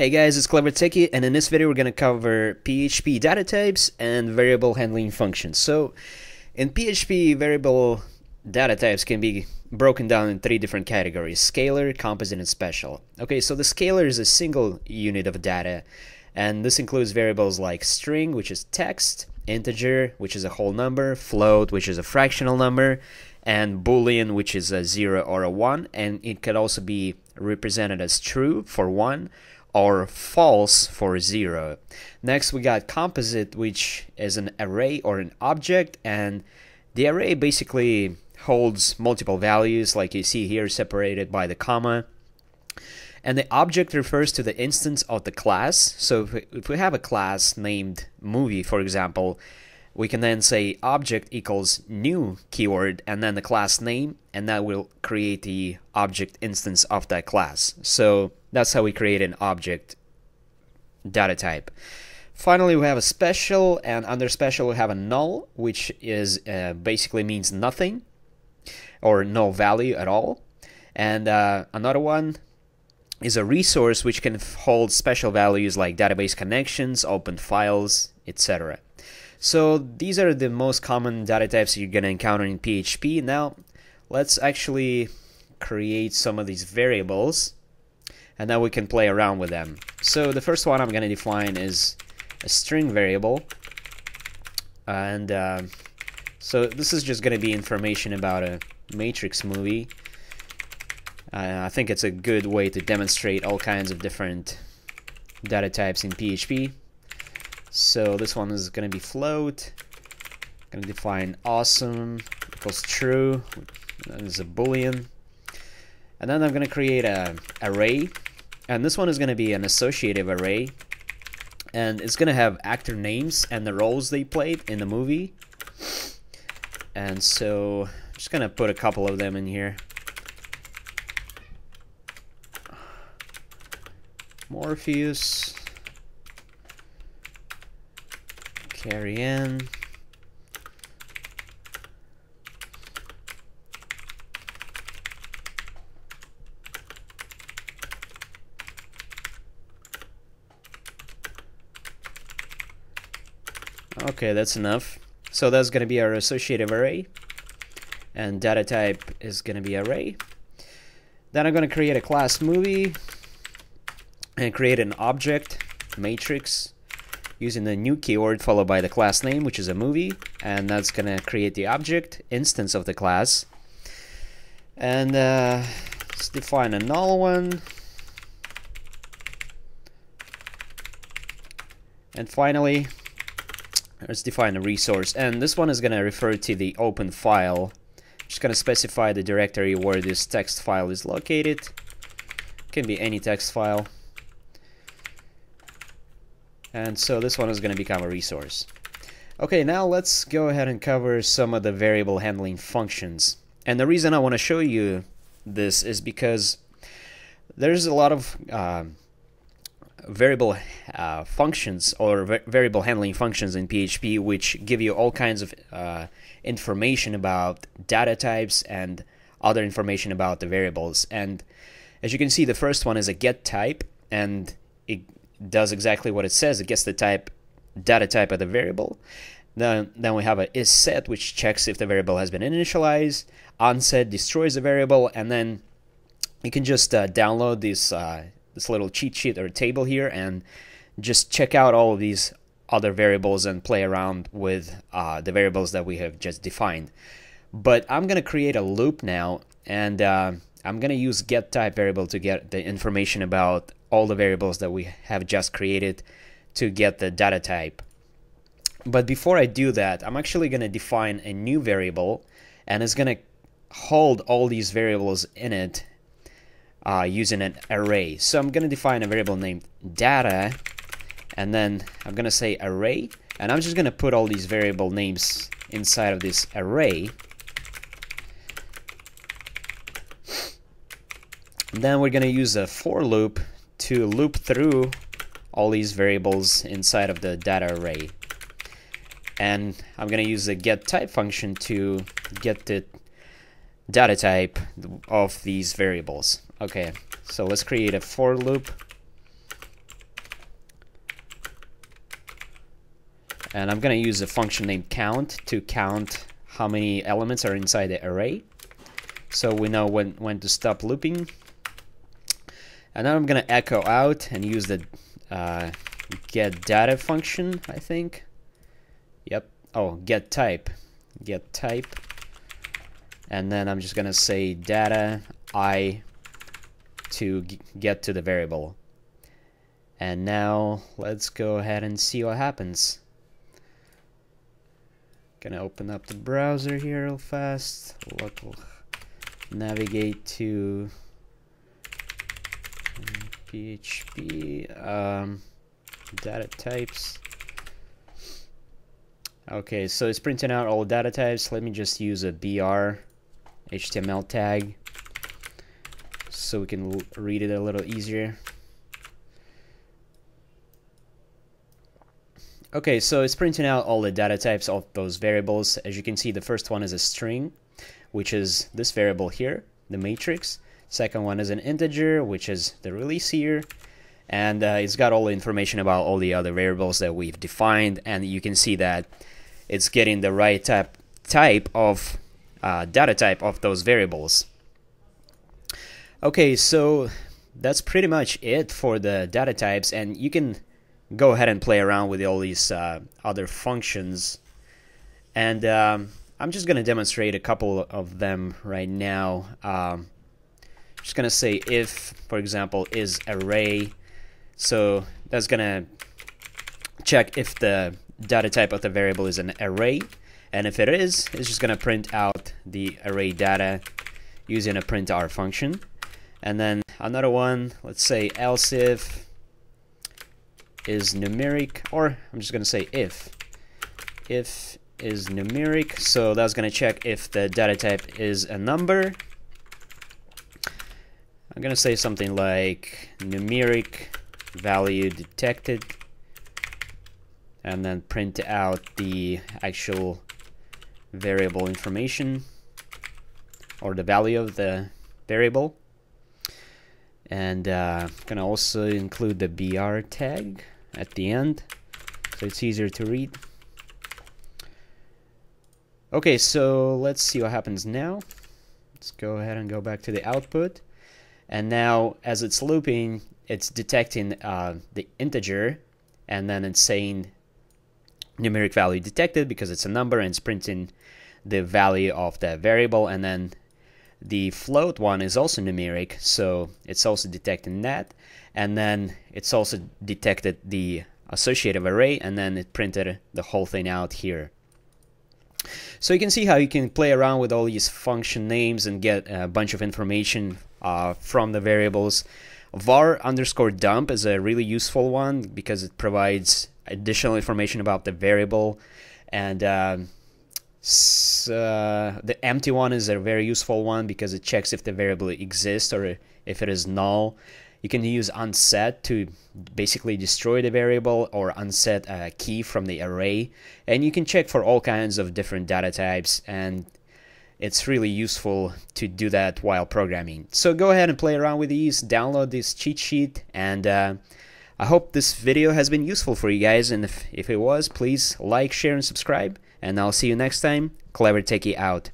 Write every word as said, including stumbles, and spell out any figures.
Hey guys, it's Clever Techie, and in this video we're going to cover P H P data types and variable handling functions. So in P H P, variable data types can be broken down in three different categories: scalar, composite, and special. Okay, so the scalar is a single unit of data, and this includes variables like string, which is text, integer, which is a whole number, float, which is a fractional number, and boolean, which is a zero or a one, and it could also be represented as true for one or false for zero. Next, we got composite, which is an array or an object, and the array basically holds multiple values, like you see here, separated by the comma. And the object refers to the instance of the class. So if we have a class named movie, for example, we can then say object equals new keyword and then the class name, and that will create the object instance of that class. So that's how we create an object data type. Finally, we have a special, and under special we have a null, which is uh, basically means nothing or no value at all. And uh, another one is a resource, which can hold special values like database connections, open files, et cetera. So these are the most common data types you're going to encounter in P H P. Now let's actually create some of these variables, and now we can play around with them. So the first one I'm going to define is a string variable, and uh, so this is just going to be information about a Matrix movie. Uh, I think it's a good way to demonstrate all kinds of different data types in P H P. So this one is going to be float. I'm going to define awesome equals true. That is a boolean. And then I'm going to create an array. And this one is going to be an associative array. And it's going to have actor names and the roles they played in the movie. And so I'm just going to put a couple of them in here. Morpheus, Carrie Ann, okay, that's enough. So that's going to be our associative array, and data type is going to be array. Then I'm going to create a class movie and create an object matrix using the new keyword followed by the class name, which is a movie, and that's gonna create the object instance of the class. And uh, let's define a null one. And finally, let's define a resource, and this one is gonna refer to the open file. I'm just gonna specify the directory where this text file is located. It can be any text file. And so this one is going to become a resource. Okay, now let's go ahead and cover some of the variable handling functions. And the reason I want to show you this is because there's a lot of uh, variable uh, functions or va variable handling functions in P H P, which give you all kinds of uh, information about data types and other information about the variables. And as you can see, the first one is a get type, and it does exactly what it says. It gets the type, data type of the variable. Then, then we have a is set, which checks if the variable has been initialized. Onset destroys the variable, and then you can just uh, download this uh, this little cheat sheet or table here and just check out all of these other variables and play around with uh, the variables that we have just defined. But I'm gonna create a loop now, and uh, I'm gonna use get type variable to get the information about all the variables that we have just created to get the data type. But before I do that, I'm actually going to define a new variable, and it's going to hold all these variables in it uh, using an array. So I'm going to define a variable named data, and then I'm going to say array, and I'm just going to put all these variable names inside of this array. Then we're going to use a for loop to loop through all these variables inside of the data array. And I'm going to use the get type function to get the data type of these variables. Okay, so let's create a for loop And I'm going to use a function named count to count how many elements are inside the array. So we know when, when to stop looping. And then I'm going to echo out and use the uh, get data function, I think. Yep. Oh, get type. Get type. And then I'm just going to say data I to get to the variable. And now let's go ahead and see what happens. Gonna open up the browser here real fast. Local. Navigate to P H P um, data types. Okay, so it's printing out all data types. Let me just use a B R H T M L tag so we can read it a little easier. Okay, so it's printing out all the data types of those variables. As you can see, the first one is a string, which is this variable here, the matrix. Second one is an integer, which is the release here. And uh, it's got all the information about all the other variables that we've defined. And you can see that it's getting the right type, type of uh, data type of those variables. Okay, so that's pretty much it for the data types. And you can go ahead and play around with all these uh, other functions, and um, I'm just gonna demonstrate a couple of them right now. um, just gonna say if, for example, is array, so that's gonna check if the data type of the variable is an array, and if it is, it's just gonna print out the array data using a printr function. And then another one, let's say else if is numeric, or I'm just gonna say if if is numeric, so that's gonna check if the data type is a number. I'm gonna say something like numeric value detected, and then print out the actual variable information or the value of the variable. And uh, I'm gonna also include the B R tag at the end, so it's easier to read. Okay, so let's see what happens now. Let's go ahead and go back to the output. And now, as it's looping, it's detecting uh, the integer, and then it's saying numeric value detected because it's a number, and it's printing the value of that variable. And then the float one is also numeric, so it's also detecting that, and then it's also detected the associative array, and then it printed the whole thing out here. So you can see how you can play around with all these function names and get a bunch of information uh, from the variables. Var underscore dump is a really useful one because it provides additional information about the variable, and uh, So, uh, the empty one is a very useful one because it checks if the variable exists or if it is null. You can use unset to basically destroy the variable, or unset a key from the array, and you can check for all kinds of different data types, and it's really useful to do that while programming. So go ahead and play around with these, download this cheat sheet, and uh, I hope this video has been useful for you guys, and if, if it was, please like, share, and subscribe. And I'll see you next time. Clever Techie out.